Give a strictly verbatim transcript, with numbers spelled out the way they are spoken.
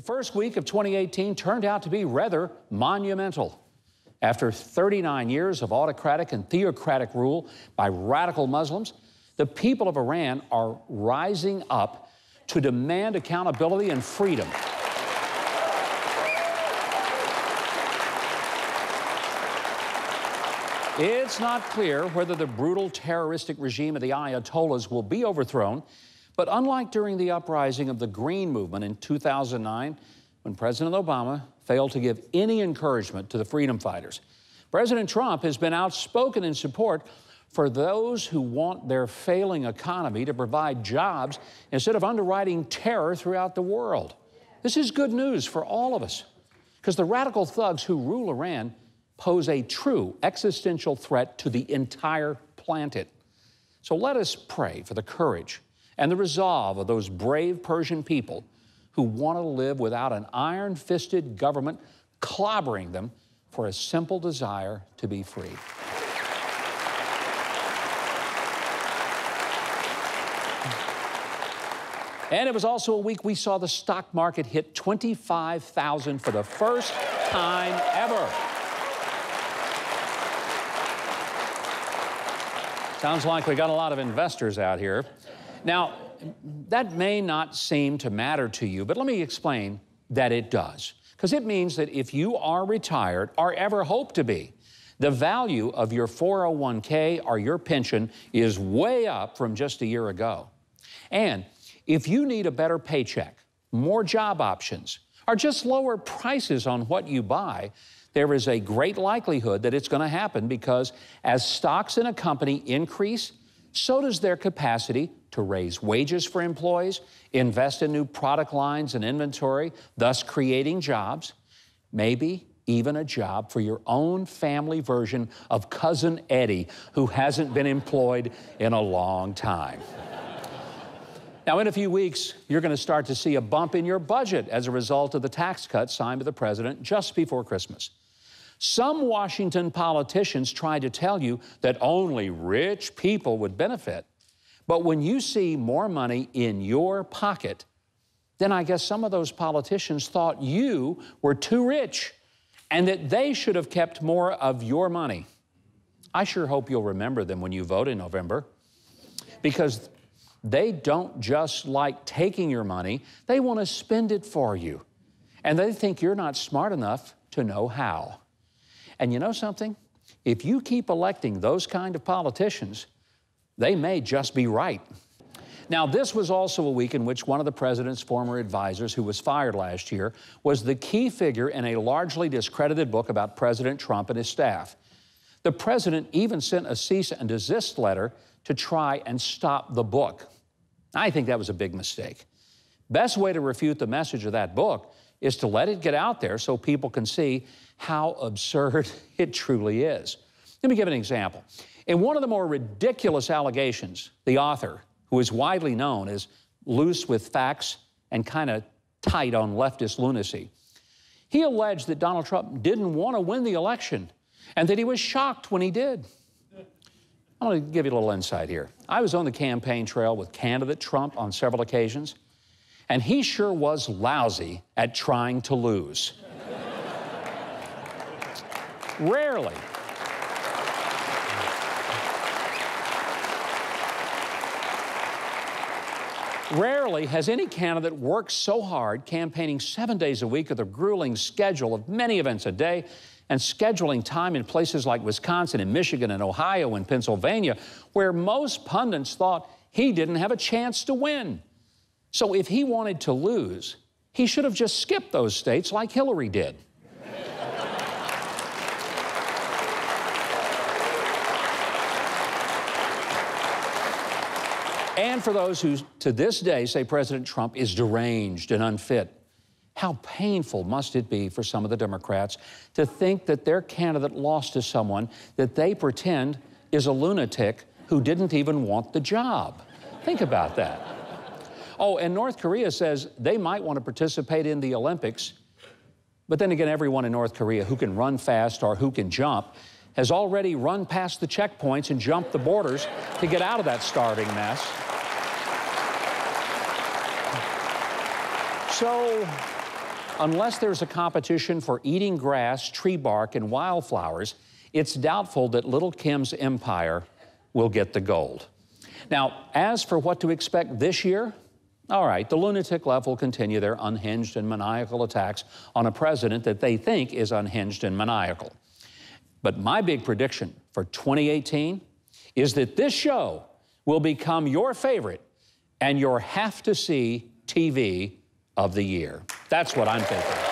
The first week of twenty eighteen turned out to be rather monumental. After thirty-nine years of autocratic and theocratic rule by radical Muslims, the people of Iran are rising up to demand accountability and freedom. It's not clear whether the brutal terroristic regime of the Ayatollahs will be overthrown. But unlike during the uprising of the Green Movement in two thousand nine, when President Obama failed to give any encouragement to the freedom fighters, President Trump has been outspoken in support for those who want their failing economy to provide jobs instead of underwriting terror throughout the world. This is good news for all of us, because the radical thugs who rule Iran pose a true existential threat to the entire planet. So let us pray for the courage and the resolve of those brave Persian people who want to live without an iron-fisted government clobbering them for a simple desire to be free. And it was also a week we saw the stock market hit twenty-five thousand for the first time ever. Sounds like we got a lot of investors out here. Now, that may not seem to matter to you, but let me explain that it does. Because it means that if you are retired or ever hope to be, the value of your four oh one K or your pension is way up from just a year ago. And if you need a better paycheck, more job options, or just lower prices on what you buy, there is a great likelihood that it's going to happen, because as stocks in a company increase, so does their capacity to raise wages for employees, invest in new product lines and inventory, thus creating jobs, maybe even a job for your own family version of Cousin Eddie, who hasn't been employed in a long time. Now, in a few weeks, you're going to start to see a bump in your budget as a result of the tax cuts signed by the president just before Christmas. Some Washington politicians tried to tell you that only rich people would benefit. But when you see more money in your pocket, then I guess some of those politicians thought you were too rich and that they should have kept more of your money. I sure hope you'll remember them when you vote in November, because they don't just like taking your money, they want to spend it for you. And they think you're not smart enough to know how. And you know something? If you keep electing those kind of politicians, they may just be right. Now, this was also a week in which one of the president's former advisors, who was fired last year, was the key figure in a largely discredited book about President Trump and his staff. The president even sent a cease and desist letter to try and stop the book. I think that was a big mistake. Best way to refute the message of that book is to let it get out there so people can see how absurd it truly is. Let me give an example. In one of the more ridiculous allegations, the author, who is widely known as loose with facts and kind of tight on leftist lunacy, he alleged that Donald Trump didn't want to win the election and that he was shocked when he did. I want to give you a little insight here. I was on the campaign trail with candidate Trump on several occasions, and he sure was lousy at trying to lose. Rarely. Rarely has any candidate worked so hard campaigning seven days a week with a grueling schedule of many events a day and scheduling time in places like Wisconsin and Michigan and Ohio and Pennsylvania, where most pundits thought he didn't have a chance to win. So if he wanted to lose, he should have just skipped those states like Hillary did. And for those who to this day say President Trump is deranged and unfit, how painful must it be for some of the Democrats to think that their candidate lost to someone that they pretend is a lunatic who didn't even want the job? Think about that. Oh, and North Korea says they might want to participate in the Olympics. But then again, everyone in North Korea who can run fast or who can jump has already run past the checkpoints and jumped the borders to get out of that starving mess. So Unless there's a competition for eating grass, tree bark, and wildflowers, it's doubtful that Little Kim's empire will get the gold. Now, as for what to expect this year, all right, the lunatic left will continue their unhinged and maniacal attacks on a president that they think is unhinged and maniacal. But my big prediction for twenty eighteen is that this show will become your favorite and your have-to-see T V of the year. That's what I'm thinking.